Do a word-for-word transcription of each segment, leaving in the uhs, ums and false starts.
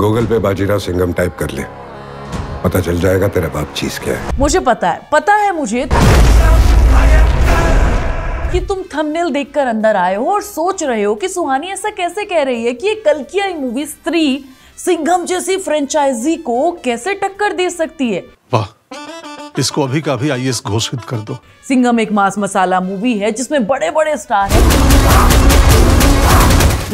Google पे Bajirao Singham type कर ले, पता चल जाएगा तेरा बाप चीज क्या है। मुझे पता है, पता है मुझे कि तुम थंबनेल देखकर अंदर आए हो और सोच रहे हो कि सुहानी ऐसा कैसे कह रही है कि ये कल की आई मूवी स्त्री सिंघम जैसी फ्रेंचाइजी को कैसे टक्कर दे सकती है। वाह, इसको अभी का भी आईएएस घोषित कर दो। सिंघम एक मास मसाला मूवी है जिसमें बड़े बड़े स्टार हैं,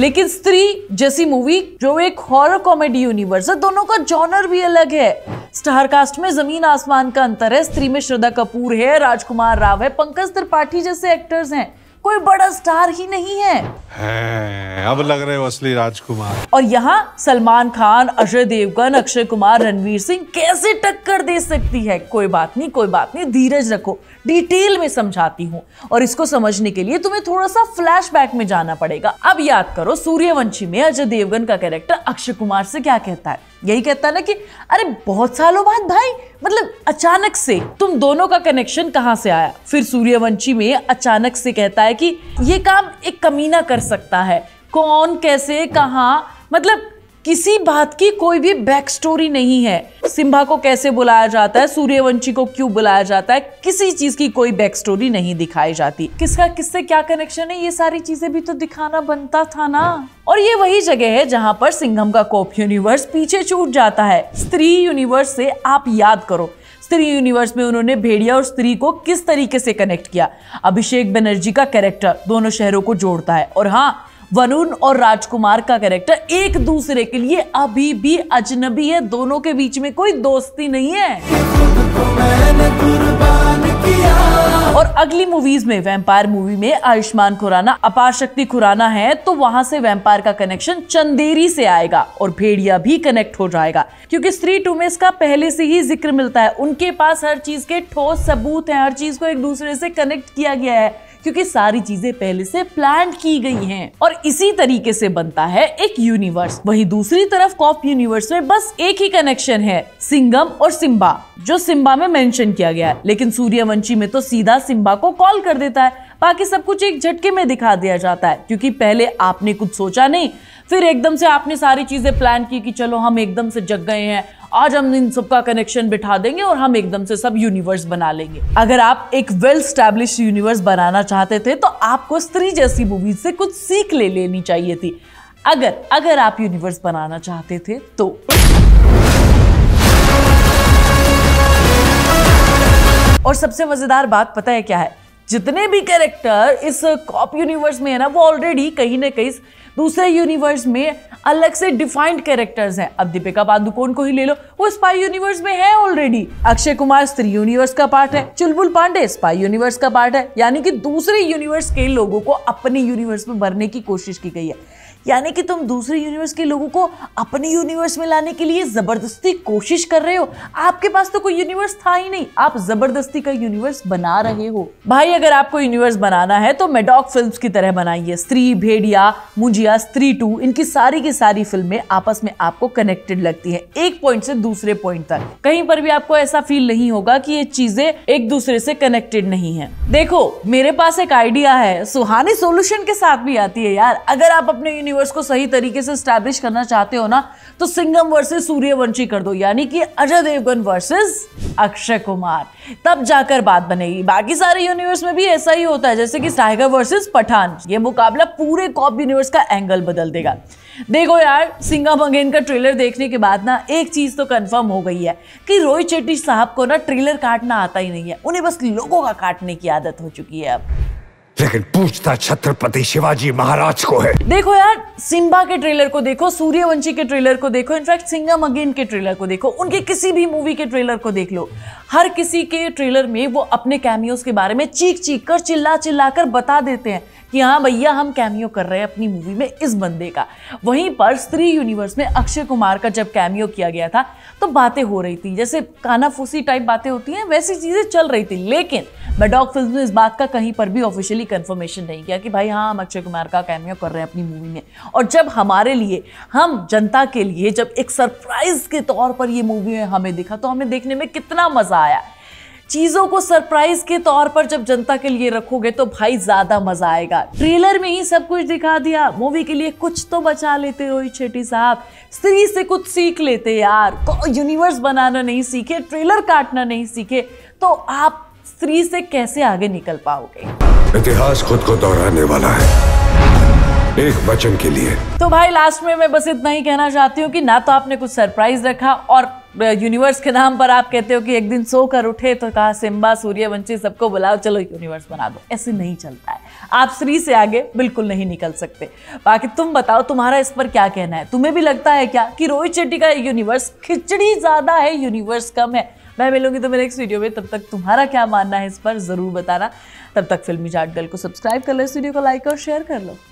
लेकिन स्त्री जैसी मूवी जो एक हॉरर कॉमेडी यूनिवर्स है, दोनों का जॉनर भी अलग है। स्टार कास्ट में जमीन आसमान का अंतर है। स्त्री में श्रद्धा कपूर है, राजकुमार राव है, पंकज त्रिपाठी जैसे एक्टर्स हैं, कोई बड़ा स्टार ही नहीं है, है अब लग रहे हो असली राजकुमार। और यहाँ सलमान खान, अजय देवगन, अक्षय कुमार, रणवीर सिंह कैसे टक्कर दे सकती है। कोई बात नहीं, कोई बात नहीं, धीरज रखो, डिटेल में समझाती हूँ। और इसको समझने के लिए तुम्हें थोड़ा सा फ्लैशबैक में जाना पड़ेगा। अब याद करो, सूर्यवंशी में अजय देवगन का कैरेक्टर अक्षय कुमार से क्या कहता है? यही कहता है ना कि अरे बहुत सालों बाद भाई, मतलब अचानक से तुम दोनों का कनेक्शन कहाँ से आया। फिर सूर्यवंशी में अचानक से कहता है कि ये काम एक कमीना कर सकता है, कौन कैसे कहाँ, मतलब किसी बात की कोई भी बैक स्टोरी नहीं है। सिम्बा को कैसे बुलाया जाता है, सूर्यवंशी को क्यों बुलाया जाता है, किसी चीज की कोई बैक स्टोरी नहीं दिखाई जाती। किसका किससे क्या कनेक्शन है, ये सारी चीजें भी तो दिखाना बनता था ना। और ये वही जगह है जहां पर सिंघम का कोप यूनिवर्स पीछे छूट जाता है स्त्री यूनिवर्स से। आप याद करो, स्त्री यूनिवर्स में उन्होंने भेड़िया और स्त्री को किस तरीके से कनेक्ट किया। अभिषेक बनर्जी का कैरेक्टर दोनों शहरों को जोड़ता है, और हाँ, वरुण और राजकुमार का कैरेक्टर एक दूसरे के लिए अभी भी अजनबी है, दोनों के बीच में कोई दोस्ती नहीं है। और अगली मूवीज में, वैम्पायर मूवी में आयुष्मान खुराना, अपार शक्ति खुराना है, तो वहां से वैम्पायर का कनेक्शन चंदेरी से आएगा और भेड़िया भी कनेक्ट हो जाएगा, क्योंकि स्त्री टू में इसका पहले से ही जिक्र मिलता है। उनके पास हर चीज के ठोस सबूत है, हर चीज को एक दूसरे से कनेक्ट किया गया है, क्योंकि सारी चीजें पहले से प्लान की गई हैं। और इसी तरीके से बनता है एक यूनिवर्स। वहीं दूसरी तरफ कॉप यूनिवर्स में बस एक ही कनेक्शन है, सिंघम और सिम्बा, जो सिम्बा में मेंशन किया गया है। लेकिन सूर्यवंशी में तो सीधा सिम्बा को कॉल कर देता है, बाकी सब कुछ एक झटके में दिखा दिया जाता है, क्योंकि पहले आपने कुछ सोचा नहीं, फिर एकदम से आपने सारी चीजें प्लान की कि चलो हम एकदम से जग गए हैं, आज हम इन सबका कनेक्शन बिठा देंगे और हम एकदम से सब यूनिवर्स बना लेंगे। अगर आप एक वेल स्टैब्लिश यूनिवर्स बनाना चाहते थे तो आपको स्त्री जैसी मूवीज से कुछ सीख ले लेनी चाहिए थी, अगर अगर आप यूनिवर्स बनाना चाहते थे तो। और सबसे मजेदार बात पता है क्या है, जितने भी कैरेक्टर इस कॉप यूनिवर्स में है ना, वो ऑलरेडी कहीं ना कहीं दूसरे यूनिवर्स में अलग से डिफाइंड कैरेक्टर्स हैं। अब दीपिका पादुकोन को ही ले लो, वो स्पाई यूनिवर्स में है ऑलरेडी। अक्षय कुमार स्त्री यूनिवर्स का पार्ट है, चुलबुल पांडे स्पाई यूनिवर्स का पार्ट है, यानी कि दूसरे यूनिवर्स के लोगों को अपने यूनिवर्स में भरने की कोशिश की गई है। यानी कि तुम दूसरे यूनिवर्स के लोगों को अपने यूनिवर्स में लाने के लिए जबरदस्ती कोशिश कर रहे हो, आपके पास तो कोई यूनिवर्स था ही नहीं, आप जबरदस्ती का यूनिवर्स बना रहे हो। भाई अगर आपको यूनिवर्स बनाना है तो मैडॉग फिल्म्स की तरह बनाइए। स्त्री, भेड़िया, मुंजी, स्त्री टू, इनकी सारी की सारी फिल्में आपस में आपको कनेक्टेड लगती हैं, एक पॉइंट से दूसरे पॉइंट तक। कहीं पर भी आपको ऐसा फील नहीं होगा कि ये चीजें एक दूसरे से कनेक्टेड नहीं हैं। देखो मेरे पास एक आइडिया है, सुहानी सॉल्यूशन के साथ भी आती है यार। अगर आप अपने यूनिवर्स को सही तरीके से एस्टैब्लिश करना चाहते हो ना, तो सिंघम वर्सेस सूर्यवंशी कर दो, यानी कि अजय देवगन वर्सेस अक्षय कुमार, तब जाकर बात बनेगी। बाकी सारे यूनिवर्स में भी ऐसा ही होता है, जैसे कि टाइगर वर्सेस पठान, ये मुकाबला पूरे कॉप यूनिवर्स का एंगल बदल देगा। देखो यार, सिंघम अगेन का ट्रेलर देखने के बाद ना एक चीज तो कंफर्म हो गई है कि रोहित शेट्टी साहब को ना ट्रेलर काटना आता ही नहीं है, उन्हें बस लोगों का काटने की आदत हो चुकी है अब। लेकिन पूछता छत्रपति शिवाजी महाराज को है। देखो यार, सिम्बा के ट्रेलर को देखो, सूर्यवंशी के ट्रेलर को देखो, इनफैक्ट सिंघम अगेन के ट्रेलर को देखो, उनके किसी भी मूवी के ट्रेलर को देख लो, हर किसी के ट्रेलर में वो अपने कैमियोज के बारे में चीख चीख कर, चिल्ला चिल्ला कर बता देते हैं कि हाँ भैया हम कैमियो कर रहे हैं अपनी मूवी में इस बंदे का। वहीं पर स्त्री यूनिवर्स में अक्षय कुमार का जब कैमियो किया गया था तो बातें हो रही थी, जैसे कानाफूसी टाइप बातें होती हैं, वैसी चीजें चल रही थी। लेकिन मैडॉग फिल्म्स ने इस बात का कहीं पर भी ऑफिशियली कंफर्मेशन नहीं किया कि भाई हाँ हम अक्षय कुमार का कैमियो कर रहे हैं अपनी मूवी में। और जब हमारे लिए, हम जनता के लिए, जब एक सरप्राइज के तौर पर ये मूवी हमें दिखा, तो हमें देखने में कितना मजा आया। चीजों को सरप्राइज के तौर पर जब जनता के लिए रखोगे तो भाई ज्यादा मजा आएगा। ट्रेलर में ही सब कुछ दिखा दिया, मूवी के लिए कुछ तो बचा लेते रोहित शेट्टी साहब। स्त्री से कुछ सीख लेते यार, यूनिवर्स बनाना नहीं सीखे, ट्रेलर काटना नहीं सीखे तो आप स्त्री से कैसे आगे निकल पाओगे। इतिहास खुद को दोहराने वाला है एक वचन के लिए। तो भाई लास्ट में मैं बस इतना ही कहना चाहती हूँ कि ना तो आपने कुछ सरप्राइज रखा और यूनिवर्स के नाम पर आप कहते हो कि एक दिन सो कर उठे तो कहा सिम्बा सूर्यवंशी सबको बुलाओ चलो यूनिवर्स बना दो, ऐसे नहीं चलता है। आप स्त्री से आगे बिल्कुल नहीं निकल सकते। बाकी तुम बताओ तुम्हारा इस पर क्या कहना है, तुम्हें भी लगता है क्या कि रोहित शेट्टी का यूनिवर्स खिचड़ी ज्यादा है यूनिवर्स कम है। मैं मिलूंगी तुम्हें नेक्स्ट वीडियो में, तब तक तुम्हारा क्या मानना है इस पर जरूर बताना। तब तक फिल्मी जाट गर्ल को सब्सक्राइब कर लो, इस वीडियो को लाइक और शेयर कर लो।